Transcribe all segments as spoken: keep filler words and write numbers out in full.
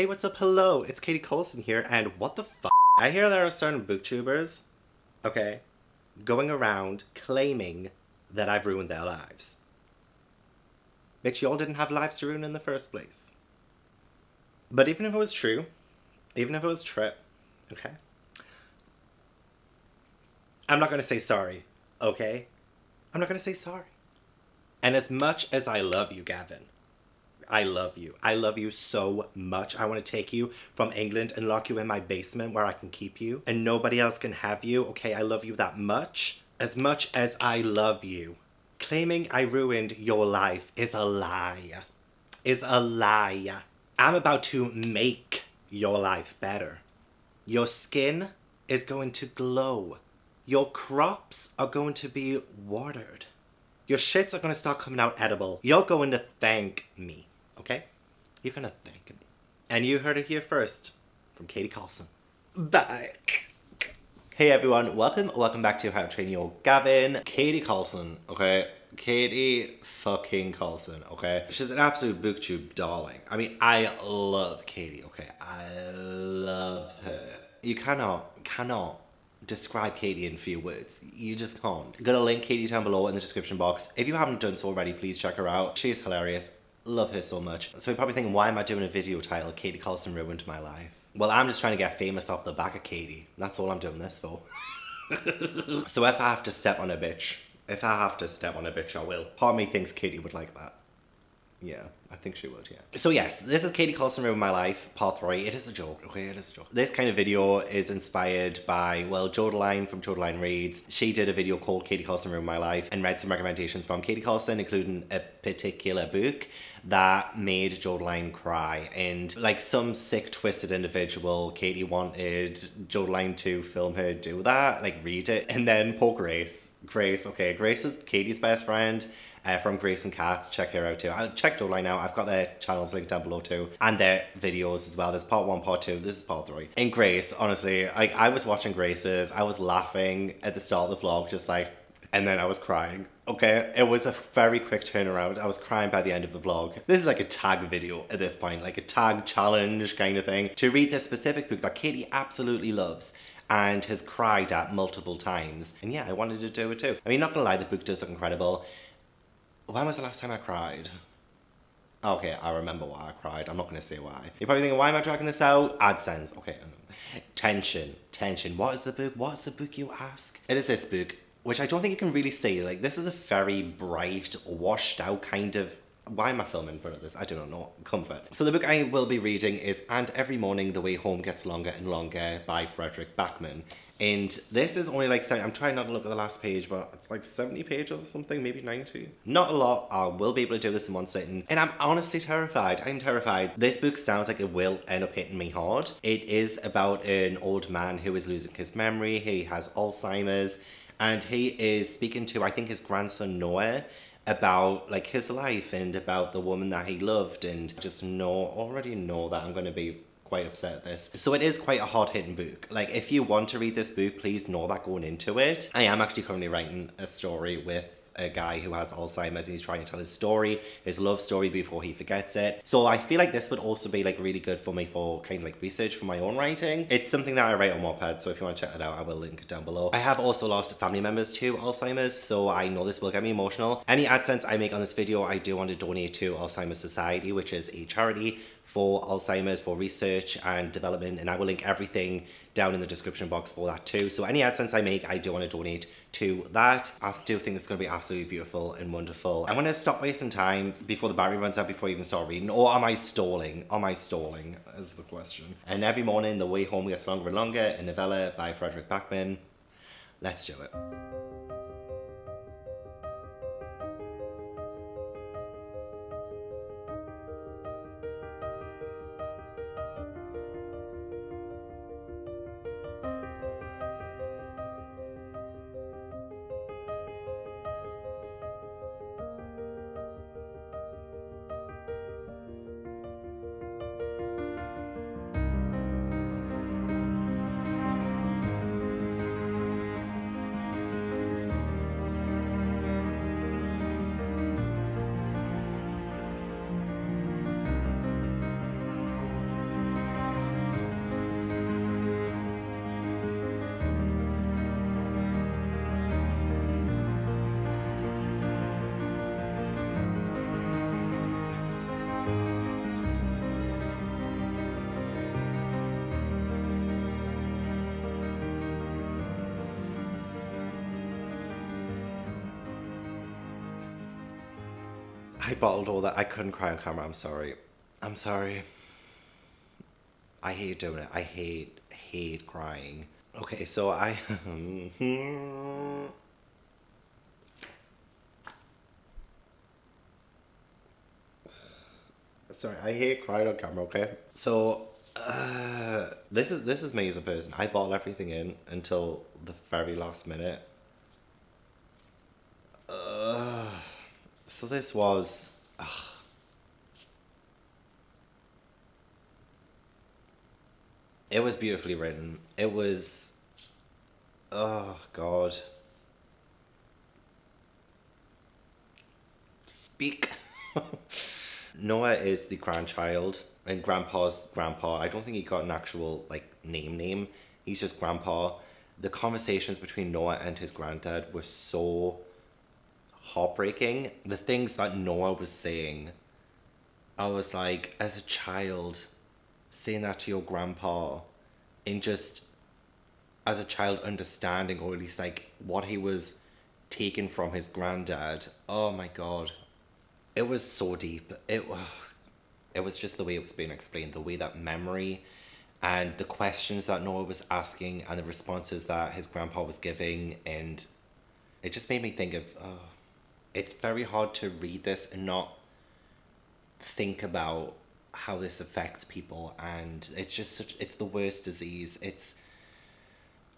Hey, what's up? Hello, it's Katie Colson here, and what the fuck? I hear there are certain booktubers, okay, going around claiming that I've ruined their lives. Bitch, y'all didn't have lives to ruin in the first place. But even if it was true, even if it was true, okay, I'm not gonna say sorry, okay? I'm not gonna say sorry. And as much as I love you, Gavin, I love you. I love you so much. I want to take you from England and lock you in my basement where I can keep you and nobody else can have you. Okay, I love you that much. As much as I love you, claiming I ruined your life is a lie. Is a lie. I'm about to make your life better. Your skin is going to glow. Your crops are going to be watered. Your shits are going to start coming out edible. You're going to thank me. Okay? You're gonna thank me. And you heard it here first from Katie Colson. Bye! Hey everyone, welcome, welcome back to How to Train Your Gavin. Katie Colson, okay? Katie fucking Colson, okay? She's an absolute booktube darling. I mean, I love Katie, okay? I love her. You cannot, cannot describe Katie in few words. You just can't. I'm gonna link Katie down below in the description box. If you haven't done so already, please check her out. She's hilarious. Love her so much. So you're probably thinking, why am I doing a video titled Katie Colson ruined my life? Well, I'm just trying to get famous off the back of Katie. That's all I'm doing this for. So if I have to step on a bitch, if I have to step on a bitch, I will. Part of me thinks Katie would like that. Yeah, I think she would, yeah. So yes, this is Katie Colson ruined my life, part three. It is a joke, okay, it is a joke. This kind of video is inspired by, well, Jodeline from Jodeline Reads. She did a video called Katie Colson ruined my life and read some recommendations from Katie Colson, including a particular book that made Jodeline cry. And like some sick, twisted individual, Katie wanted Jodeline to film her do that, like read it, and then poor Grace. Grace, okay, Grace is Katie's best friend. Uh, from Grace and Cass, check her out too. I'll check Jodeline out. I've got their channels linked down below too, and their videos as well. There's part one, part two. This is part three. And Grace, honestly, like I was watching Grace's, I was laughing at the start of the vlog, just like, and then I was crying. Okay, it was a very quick turnaround. I was crying by the end of the vlog. This is like a tag video at this point, like a tag challenge kind of thing, to read this specific book that Katie absolutely loves and has cried at multiple times. And yeah, I wanted to do it too. I mean, not gonna lie, the book does look incredible. When was the last time I cried? Okay, I remember why I cried. I'm not gonna say why. You're probably thinking, why am I dragging this out? AdSense. Okay. Tension. Tension. What is the book? What is the book, you ask? It is this book, which I don't think you can really see. Like, this is a very bright, washed out kind of... Why am I filming in front of this? I do not know. Comfort. So the book I will be reading is And Every Morning, The Way Home Gets Longer and Longer by Fredrik Backman. And this is only like, seventy, I'm trying not to look at the last page, but it's like seventy pages or something, maybe ninety. Not a lot. I will be able to do this in one sitting. And I'm honestly terrified. I'm terrified. This book sounds like it will end up hitting me hard. It is about an old man who is losing his memory. He has Alzheimer's and he is speaking to, I think, his grandson Noah, about like his life and about the woman that he loved, and just know, already know that I'm going to be quite upset at this. So it is quite a hard-hitting book. Like, if you want to read this book, please know that going into it. I am actually currently writing a story with a guy who has Alzheimer's, and he's trying to tell his story, his love story, before he forgets it. So I feel like this would also be like really good for me for kind of like research for my own writing. It's something that I write on Wattpad, so if you want to check that out, I will link it down below. I have also lost family members to Alzheimer's, so I know this will get me emotional. Any AdSense I make on this video, I do want to donate to Alzheimer's Society, which is a charity for Alzheimer's, for research and development, and I will link everything down in the description box for that too. So any AdSense I make, I do want to donate to that. I do think it's going to be absolutely beautiful and wonderful. I want to stop wasting time before the battery runs out, before I even start reading. Or am I stalling? Am I stalling is the question. And Every Morning, The Way Home Gets Longer and Longer, a novella by Fredrik Backman. Let's do it. I bottled all that. I couldn't cry on camera. I'm sorry. I'm sorry. I hate doing it. I hate, hate crying. Okay, so I... Sorry, I hate crying on camera, okay? So, uh, this is this is me as a person. I bottle everything in until the very last minute. Uh, so this was... Uh, it was beautifully written. It was... Oh, God. Speak. Noah is the grandchild, and Grandpa's Grandpa. I don't think he got an actual, like, name name. He's just Grandpa. The conversations between Noah and his granddad were so heartbreaking. The things that Noah was saying, I was like, as a child, saying that to your grandpa, and just, as a child, understanding, or at least, like, what he was taking from his granddad. Oh, my God. It was so deep. It, it was just the way it was being explained, the way that memory and the questions that Noah was asking and the responses that his grandpa was giving. And it just made me think of, oh, it's very hard to read this and not think about how this affects people. And it's just such, it's the worst disease. It's,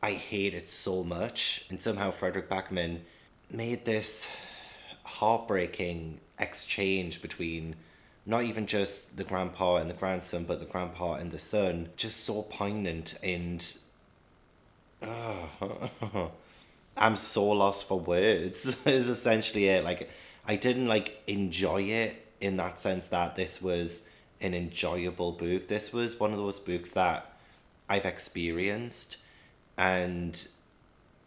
I hate it so much. And somehow Fredrik Backman made this heartbreaking exchange between not even just the grandpa and the grandson, but the grandpa and the son, just so poignant. And uh, I'm so lost for words is essentially it. Like, I didn't like enjoy it in that sense that this was an enjoyable book. This was one of those books that I've experienced, and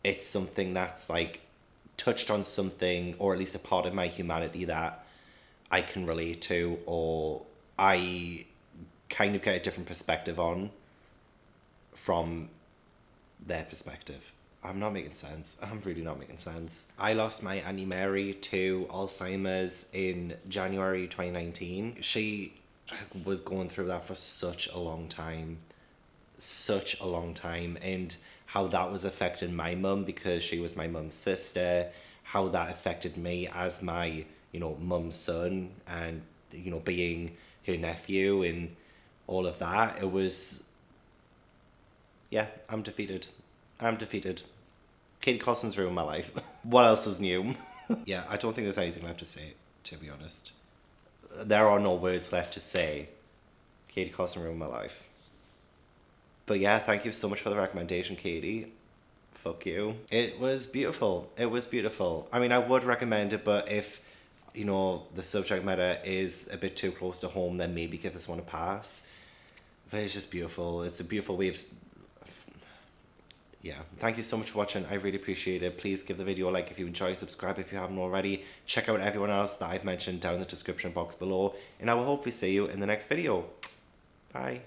it's something that's like touched on something, or at least a part of my humanity that I can relate to, or I kind of get a different perspective on from their perspective. I'm not making sense. I'm really not making sense. I lost my Auntie Mary to Alzheimer's in January twenty nineteen. She was going through that for such a long time, such a long time, and how that was affecting my mum, because she was my mum's sister, how that affected me as my, you know, mum's son, and, you know, being her nephew and all of that. It was, yeah, I'm defeated. I'm defeated. Katie Colson's ruined my life. What else is new? Yeah, I don't think there's anything left to say, to be honest. There are no words left to say. Katie Colson ruined my life. But yeah, thank you so much for the recommendation, Katie. Fuck you. It was beautiful. It was beautiful. I mean, I would recommend it, but if, you know, the subject matter is a bit too close to home, then maybe give this one a pass. But it's just beautiful. It's a beautiful way of... Yeah. Thank you so much for watching. I really appreciate it. Please give the video a like if you enjoy. Subscribe if you haven't already. Check out everyone else that I've mentioned down in the description box below. And I will hopefully see you in the next video. Bye.